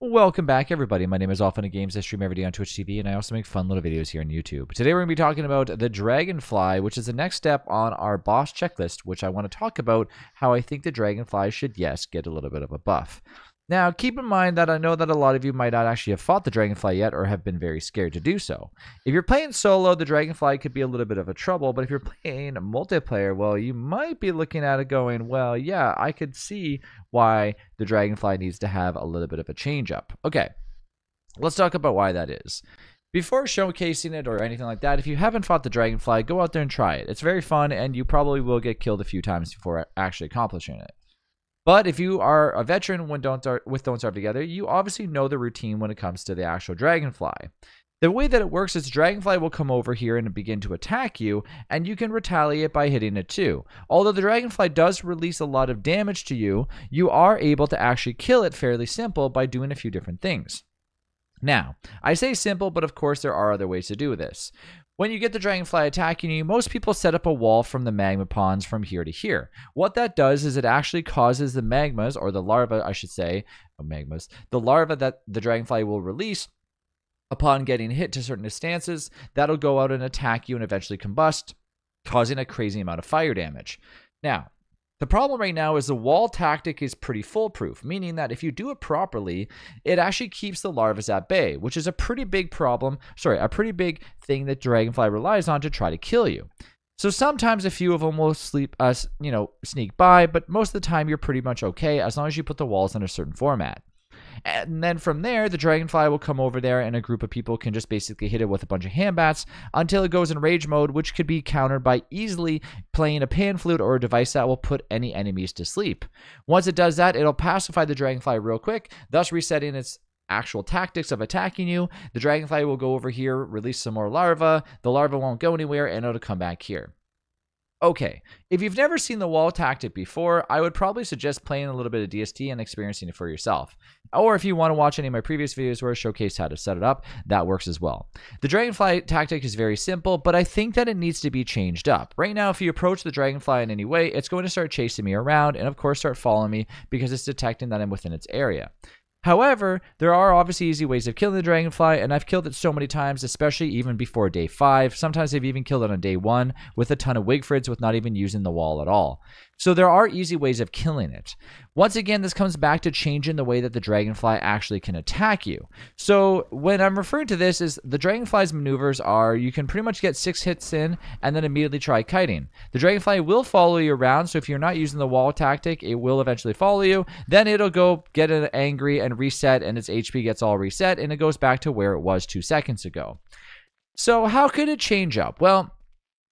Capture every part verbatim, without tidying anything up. Welcome back, everybody. My name is AllFunNGamez. I stream every day on Twitch T V, and I also make fun little videos here on YouTube. Today, we're going to be talking about the Dragonfly, which is the next step on our boss checklist, which I want to talk about how I think the Dragonfly should, yes, get a little bit of a buff. Now, keep in mind that I know that a lot of you might not actually have fought the Dragonfly yet or have been very scared to do so. If you're playing solo, the Dragonfly could be a little bit of a trouble, but if you're playing multiplayer, well, you might be looking at it going, well, yeah, I could see why the Dragonfly needs to have a little bit of a change up. Okay, let's talk about why that is. Before showcasing it or anything like that, if you haven't fought the Dragonfly, go out there and try it. It's very fun, and you probably will get killed a few times before actually accomplishing it. But if you are a veteran when Don't Starve, with Don't Starve Together, you obviously know the routine when it comes to the actual Dragonfly. The way that it works is Dragonfly will come over here and begin to attack you, and you can retaliate by hitting it too. Although the Dragonfly does release a lot of damage to you, you are able to actually kill it fairly simple by doing a few different things. Now, I say simple, but of course there are other ways to do this. When you get the Dragonfly attacking you, most people set up a wall from the magma ponds from here to here. What that does is it actually causes the magmas, or the larva, I should say, oh, magmas, the larva that the Dragonfly will release upon getting hit to certain distances, that'll go out and attack you and eventually combust, causing a crazy amount of fire damage. Now, the problem right now is the wall tactic is pretty foolproof, meaning that if you do it properly, it actually keeps the larvas at bay, which is a pretty big problem, sorry, a pretty big thing that Dragonfly relies on to try to kill you. So sometimes a few of them will sleep, uh, you know, sneak by, but most of the time you're pretty much okay as long as you put the walls in a certain format. And then from there, the Dragonfly will come over there and a group of people can just basically hit it with a bunch of hand bats until it goes in rage mode, which could be countered by easily playing a pan flute or a device that will put any enemies to sleep. Once it does that, it'll pacify the Dragonfly real quick, thus resetting its actual tactics of attacking you. The Dragonfly will go over here, release some more larvae. The larvae won't go anywhere and it'll come back here. Okay, if you've never seen the wall tactic before, I would probably suggest playing a little bit of D S T and experiencing it for yourself. Or if you want to watch any of my previous videos where I showcase how to set it up, that works as well. The Dragonfly tactic is very simple, but I think that it needs to be changed up. Right now, if you approach the Dragonfly in any way, it's going to start chasing me around and of course start following me because it's detecting that I'm within its area. However, there are obviously easy ways of killing the Dragonfly, and I've killed it so many times, especially even before day five. Sometimes I've even killed it on day one with a ton of Wigfrids with not even using the wall at all. So there are easy ways of killing it. Once again, this comes back to changing the way that the Dragonfly actually can attack you. So when I'm referring to this is the Dragonfly's maneuvers are you can pretty much get six hits in and then immediately try kiting. The Dragonfly will follow you around, so if you're not using the wall tactic, it will eventually follow you. Then it'll go get angry and reset, and its H P gets all reset, and it goes back to where it was two seconds ago. So how could it change up? Well,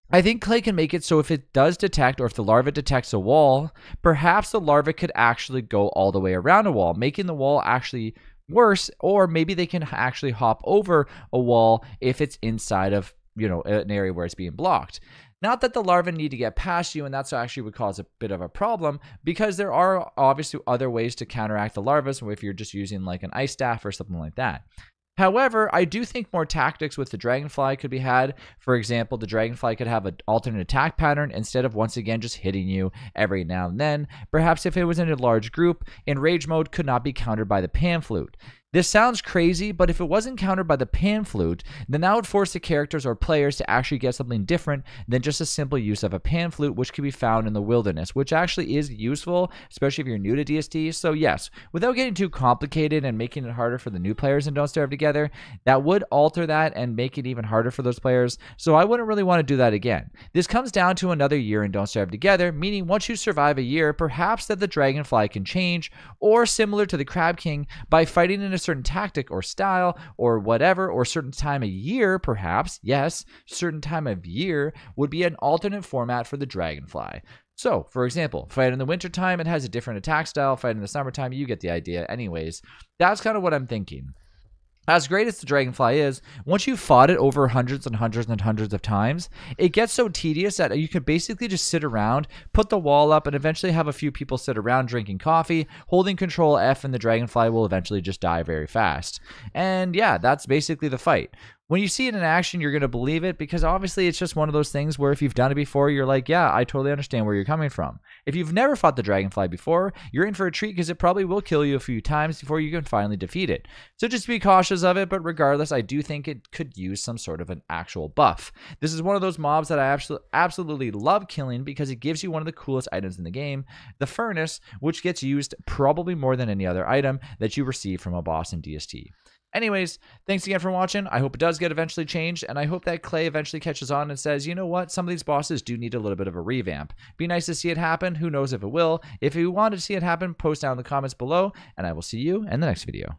I think Clay can make it so if it does detect or if the larva detects a wall, perhaps the larva could actually go all the way around a wall, making the wall actually worse, or maybe they can actually hop over a wall if it's inside of, you know, an area where it's being blocked. Not that the larvae need to get past you, and that's actually would cause a bit of a problem because there are obviously other ways to counteract the larvae, so if you're just using like an ice staff or something like that. However, I do think more tactics with the Dragonfly could be had. For example, the Dragonfly could have an alternate attack pattern instead of once again just hitting you every now and then. Perhaps if it was in a large group, in rage mode could not be countered by the pan flute. This sounds crazy, but if it wasn't countered by the pan flute, then that would force the characters or players to actually get something different than just a simple use of a pan flute, which can be found in the wilderness, which actually is useful, especially if you're new to D S T. So yes, without getting too complicated and making it harder for the new players in Don't Starve Together, that would alter that and make it even harder for those players. So I wouldn't really want to do that again. This comes down to another year in Don't Starve Together, meaning once you survive a year, perhaps that the Dragonfly can change, or similar to the Crab King, by fighting in a certain tactic or style or whatever, or certain time of year, perhaps, yes, certain time of year would be an alternate format for the Dragonfly. So, for example, fight in the wintertime, it has a different attack style, fight in the summertime, you get the idea anyways. That's kind of what I'm thinking. As great as the Dragonfly is, once you've fought it over hundreds and hundreds and hundreds of times, it gets so tedious that you could basically just sit around, put the wall up, and eventually have a few people sit around drinking coffee, holding Control F, and the Dragonfly will eventually just die very fast. And yeah, that's basically the fight. when you see it in action, you're going to believe it, because obviously it's just one of those things where if you've done it before, you're like, yeah, I totally understand where you're coming from. If you've never fought the Dragonfly before, you're in for a treat, because it probably will kill you a few times before you can finally defeat it. So just be cautious of it, but regardless, I do think it could use some sort of an actual buff. This is one of those mobs that I absolutely love killing because it gives you one of the coolest items in the game, the Furnace, which gets used probably more than any other item that you receive from a boss in D S T. Anyways, thanks again for watching. I hope it does get eventually changed, and I hope that Clay eventually catches on and says, you know what, some of these bosses do need a little bit of a revamp. Be nice to see it happen. Who knows if it will. If you want to see it happen, post down in the comments below, and I will see you in the next video.